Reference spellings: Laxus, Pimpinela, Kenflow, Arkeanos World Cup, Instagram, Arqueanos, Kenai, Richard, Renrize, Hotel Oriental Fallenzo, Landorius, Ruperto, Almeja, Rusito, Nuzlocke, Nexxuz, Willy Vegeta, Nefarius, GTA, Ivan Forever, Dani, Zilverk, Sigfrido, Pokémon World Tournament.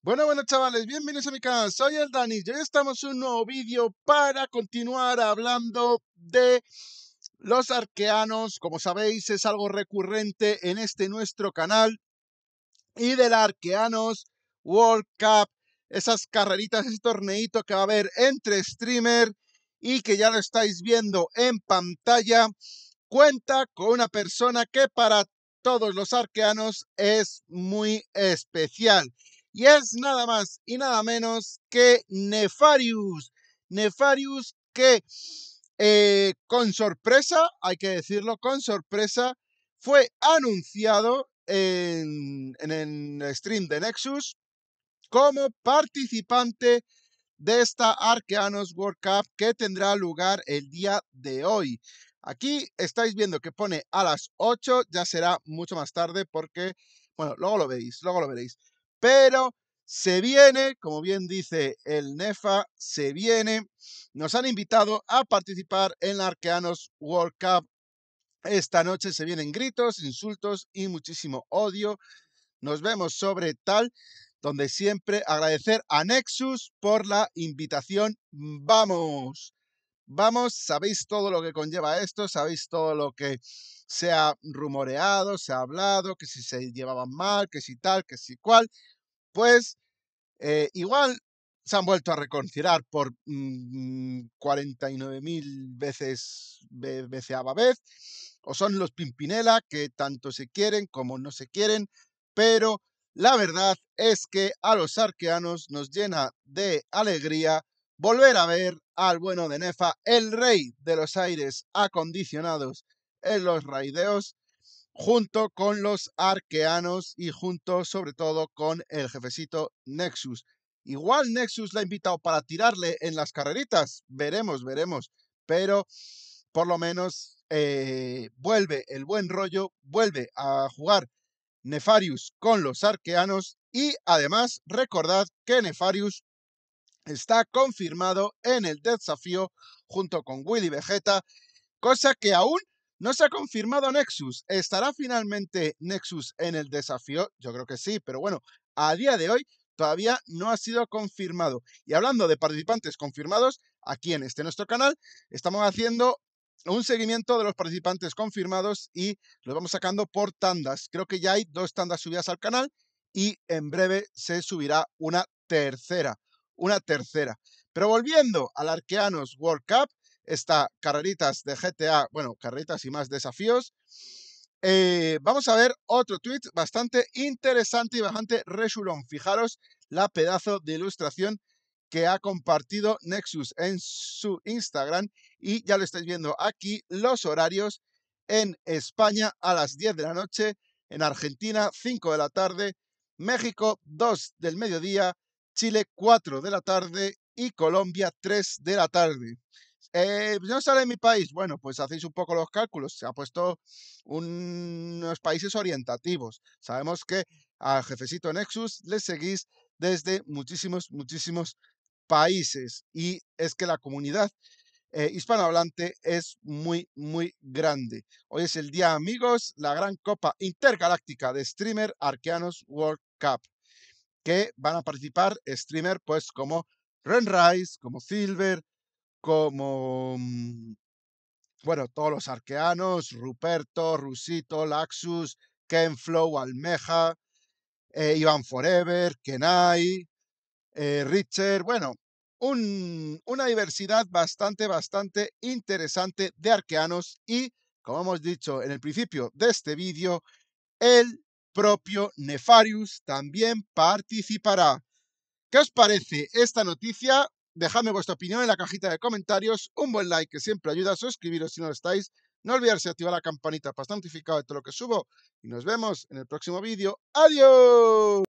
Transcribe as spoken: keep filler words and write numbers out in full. Bueno, bueno chavales, bienvenidos a mi canal, soy el Dani y hoy estamos en un nuevo vídeo para continuar hablando de los arqueanos. Como sabéis, es algo recurrente en este nuestro canal, y del Arkeanos World Cup, esas carreritas, ese torneito que va a haber entre streamer y que ya lo estáis viendo en pantalla. Cuenta con una persona que para todos los arqueanos es muy especial. Y es nada más y nada menos que Nefarius. Nefarius que eh, con sorpresa, hay que decirlo, con sorpresa, fue anunciado en, en el stream de Nexxuz como participante de esta Arkeanos World Cup que tendrá lugar el día de hoy. Aquí estáis viendo que pone a las ocho, ya será mucho más tarde porque, bueno, luego lo veis, luego lo veréis. Pero se viene, como bien dice el Nefa, se viene. Nos han invitado a participar en la Arkeanos World Cup. Esta noche se vienen gritos, insultos y muchísimo odio. Nos vemos sobre tal, donde siempre agradecer a Nexxuz por la invitación. ¡Vamos! Vamos, sabéis todo lo que conlleva esto, sabéis todo lo que se ha rumoreado, se ha hablado, que si se llevaban mal, que si tal, que si cual. Pues eh, igual se han vuelto a reconciliar por mmm, cuarenta y nueve mil veces, be, beceava vez, o son los Pimpinela que tanto se quieren como no se quieren, pero la verdad es que a los arqueanos nos llena de alegría volver a ver al bueno de Nefa, el rey de los aires acondicionados en los raideos, junto con los arqueanos y junto sobre todo con el jefecito Nexxuz. Igual Nexxuz la ha invitado para tirarle en las carreritas, veremos, veremos, pero por lo menos eh, vuelve el buen rollo, vuelve a jugar Nefarius con los arqueanos. Y además recordad que Nefarius está confirmado en el desafío junto con Willy Vegeta, cosa que aún no se ha confirmado Nexxuz. ¿Estará finalmente Nexxuz en el desafío? Yo creo que sí, pero bueno, a día de hoy todavía no ha sido confirmado. Y hablando de participantes confirmados, aquí en este nuestro canal estamos haciendo un seguimiento de los participantes confirmados y los vamos sacando por tandas. Creo que ya hay dos tandas subidas al canal y en breve se subirá una tercera. Una tercera. Pero volviendo al Arkeanos World Cup, está carreritas de G T A, bueno, carreritas y más desafíos. Eh, vamos a ver otro tweet bastante interesante y bastante resulón. Fijaros la pedazo de ilustración que ha compartido Nexxuz en su Instagram y ya lo estáis viendo aquí, los horarios en España a las diez de la noche, en Argentina cinco de la tarde, México dos del mediodía, Chile cuatro de la tarde y Colombia tres de la tarde. Eh, no sale en mi país. Bueno, pues hacéis un poco los cálculos. Se ha puesto un... unos países orientativos. Sabemos que al jefecito Nexxuz le seguís desde muchísimos, muchísimos países. Y es que la comunidad eh, hispanohablante es muy, muy grande. Hoy es el día, amigos, la gran copa intergaláctica de streamer Arkeanos World Cup, que van a participar streamer pues como Renrize, como Zilverk, como, bueno, todos los arqueanos, Ruperto, Rusito, Laxus, Kenflow, Almeja, eh, Ivan Forever, Kenai, eh, Richard. Bueno, un, una diversidad bastante, bastante interesante de arqueanos y, como hemos dicho en el principio de este vídeo, el propio Nefarius también participará. ¿Qué os parece esta noticia? Dejadme vuestra opinión en la cajita de comentarios, un buen like que siempre ayuda, suscribiros si no lo estáis, no olvidarse de activar la campanita para estar notificado de todo lo que subo y nos vemos en el próximo vídeo. ¡Adiós!